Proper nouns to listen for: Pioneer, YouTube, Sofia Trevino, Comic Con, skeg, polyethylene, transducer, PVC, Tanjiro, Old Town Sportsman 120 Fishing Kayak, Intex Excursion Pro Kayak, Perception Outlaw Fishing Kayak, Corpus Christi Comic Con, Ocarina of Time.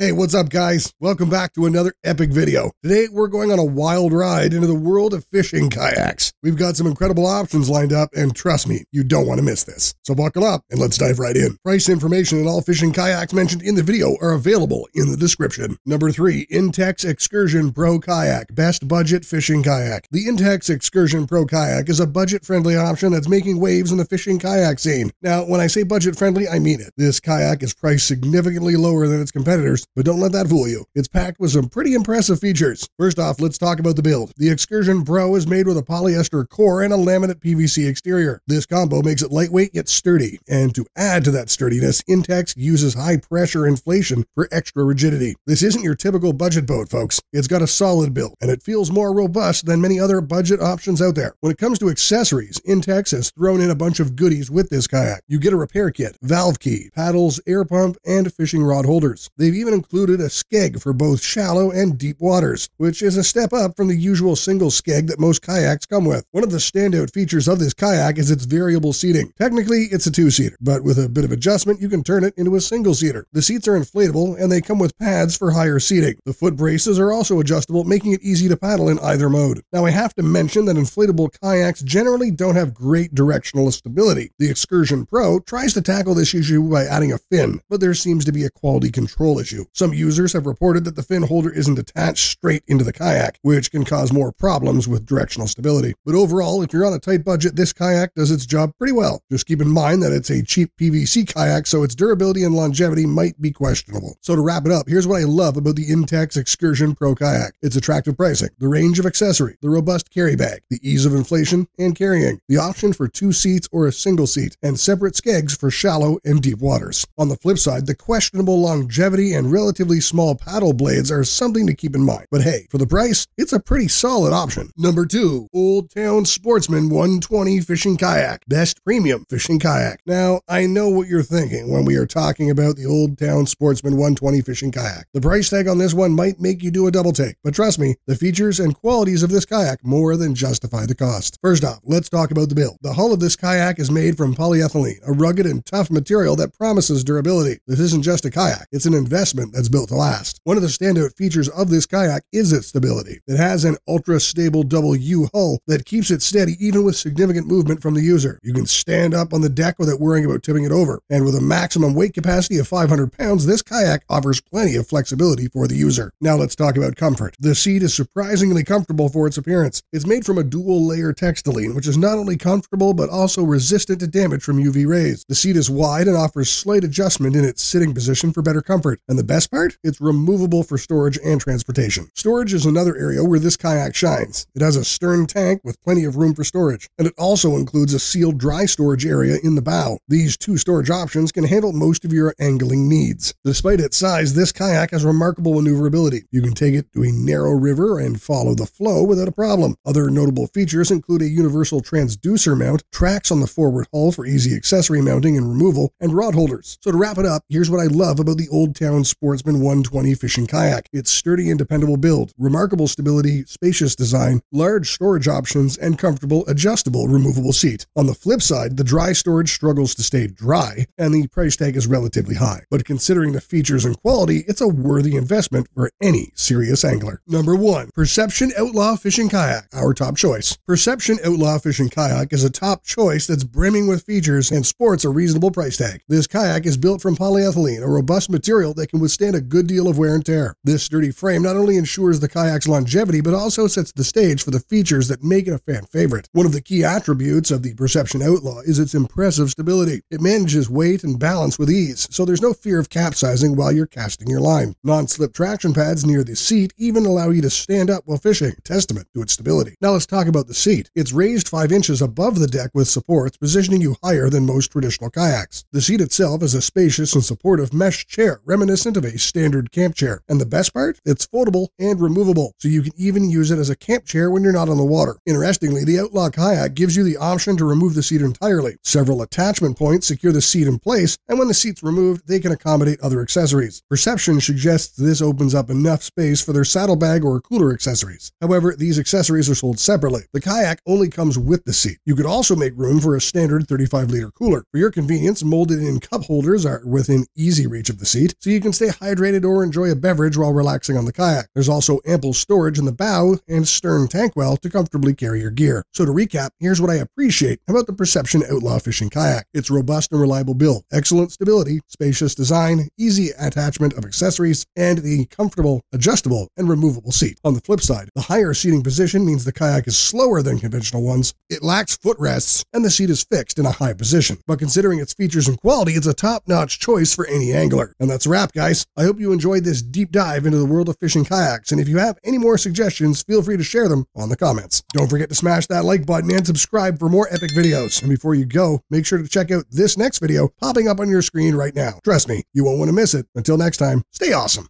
Hey, what's up guys? Welcome back to another epic video. Today, we're going on a wild ride into the world of fishing kayaks. We've got some incredible options lined up, and trust me, you don't want to miss this. So buckle up and let's dive right in. Price information and all fishing kayaks mentioned in the video are available in the description. Number 3, Intex Excursion Pro Kayak, best budget fishing kayak. The Intex Excursion Pro Kayak is a budget-friendly option that's making waves in the fishing kayak scene. Now, when I say budget-friendly, I mean it. This kayak is priced significantly lower than its competitors, but don't let that fool you. It's packed with some pretty impressive features. First off, let's talk about the build. The Excursion Pro is made with a polyester core and a laminate PVC exterior. This combo makes it lightweight yet sturdy. And to add to that sturdiness, Intex uses high-pressure inflation for extra rigidity. This isn't your typical budget boat, folks. It's got a solid build, and it feels more robust than many other budget options out there. When it comes to accessories, Intex has thrown in a bunch of goodies with this kayak. You get a repair kit, valve key, paddles, air pump, and fishing rod holders. They've even included a skeg for both shallow and deep waters, which is a step up from the usual single skeg that most kayaks come with. One of the standout features of this kayak is its variable seating. Technically, it's a two-seater, but with a bit of adjustment, you can turn it into a single-seater. The seats are inflatable, and they come with pads for higher seating. The foot braces are also adjustable, making it easy to paddle in either mode. Now, I have to mention that inflatable kayaks generally don't have great directional stability. The Excursion Pro tries to tackle this issue by adding a fin, but there seems to be a quality control issue. Some users have reported that the fin holder isn't attached straight into the kayak, which can cause more problems with directional stability. But overall, if you're on a tight budget, this kayak does its job pretty well. Just keep in mind that it's a cheap PVC kayak, so its durability and longevity might be questionable. So to wrap it up, here's what I love about the Intex Excursion Pro Kayak. Its attractive pricing, the range of accessory, the robust carry bag, the ease of inflation and carrying, the option for two seats or a single seat, and separate skegs for shallow and deep waters. On the flip side, the questionable longevity and relatively small paddle blades are something to keep in mind. But hey, for the price, it's a pretty solid option. Number 2, Old Town Sportsman 120 Fishing Kayak, best premium fishing kayak. Now, I know what you're thinking when we are talking about the Old Town Sportsman 120 Fishing Kayak. The price tag on this one might make you do a double take, but trust me, the features and qualities of this kayak more than justify the cost. First off, let's talk about the build. The hull of this kayak is made from polyethylene, a rugged and tough material that promises durability. This isn't just a kayak, it's an investment that's built to last. One of the standout features of this kayak is its stability. It has an ultra-stable double U hull that keeps it steady even with significant movement from the user. You can stand up on the deck without worrying about tipping it over, and with a maximum weight capacity of 500 pounds, this kayak offers plenty of flexibility for the user. Now let's talk about comfort. The seat is surprisingly comfortable for its appearance. It's made from a dual-layer textiline, which is not only comfortable but also resistant to damage from UV rays. The seat is wide and offers slight adjustment in its sitting position for better comfort, and the best part? It's removable for storage and transportation. Storage is another area where this kayak shines. It has a stern tank with plenty of room for storage, and it also includes a sealed dry storage area in the bow. These two storage options can handle most of your angling needs. Despite its size, this kayak has remarkable maneuverability. You can take it to a narrow river and follow the flow without a problem. Other notable features include a universal transducer mount, tracks on the forward hull for easy accessory mounting and removal, and rod holders. So to wrap it up, here's what I love about the Old Town Sportsman 120 Fishing Kayak. Its sturdy and dependable build, remarkable stability, spacious design, large storage options, and comfortable, adjustable, removable seat. On the flip side, the dry storage struggles to stay dry, and the price tag is relatively high. But considering the features and quality, it's a worthy investment for any serious angler. Number 1, Perception Outlaw Fishing Kayak, our top choice. Perception Outlaw Fishing Kayak is a top choice that's brimming with features and sports a reasonable price tag. This kayak is built from polyethylene, a robust material that can withstand a good deal of wear and tear. This sturdy frame not only ensures the kayak's longevity, but also sets the stage for the features that make it a fan favorite. One of the key attributes of the Perception Outlaw is its impressive stability. It manages weight and balance with ease, so there's no fear of capsizing while you're casting your line. Non-slip traction pads near the seat even allow you to stand up while fishing, a testament to its stability. Now let's talk about the seat. It's raised 5 inches above the deck with supports, positioning you higher than most traditional kayaks. The seat itself is a spacious and supportive mesh chair, reminiscent of a standard camp chair. And the best part? It's foldable and removable, so you can even use it as a camp chair when you're not on the water. Interestingly, the Outlaw Kayak gives you the option to remove the seat entirely. Several attachment points secure the seat in place, and when the seat's removed, they can accommodate other accessories. Perception suggests this opens up enough space for their saddlebag or cooler accessories. However, these accessories are sold separately. The kayak only comes with the seat. You could also make room for a standard 35-liter cooler. For your convenience, molded-in cup holders are within easy reach of the seat, so you can stay stay hydrated or enjoy a beverage while relaxing on the kayak. There's also ample storage in the bow and stern tank well to comfortably carry your gear. So to recap, here's what I appreciate about the Perception Outlaw Fishing Kayak. It's robust and reliable build, excellent stability, spacious design, easy attachment of accessories, and the comfortable, adjustable, and removable seat. On the flip side, the higher seating position means the kayak is slower than conventional ones, it lacks footrests, and the seat is fixed in a high position. But considering its features and quality, it's a top-notch choice for any angler. And that's a wrap, guys. I hope you enjoyed this deep dive into the world of fishing kayaks, and if you have any more suggestions, feel free to share them on the comments. Don't forget to smash that like button and subscribe for more epic videos. And before you go, make sure to check out this next video popping up on your screen right now. Trust me, you won't want to miss it. Until next time, stay awesome.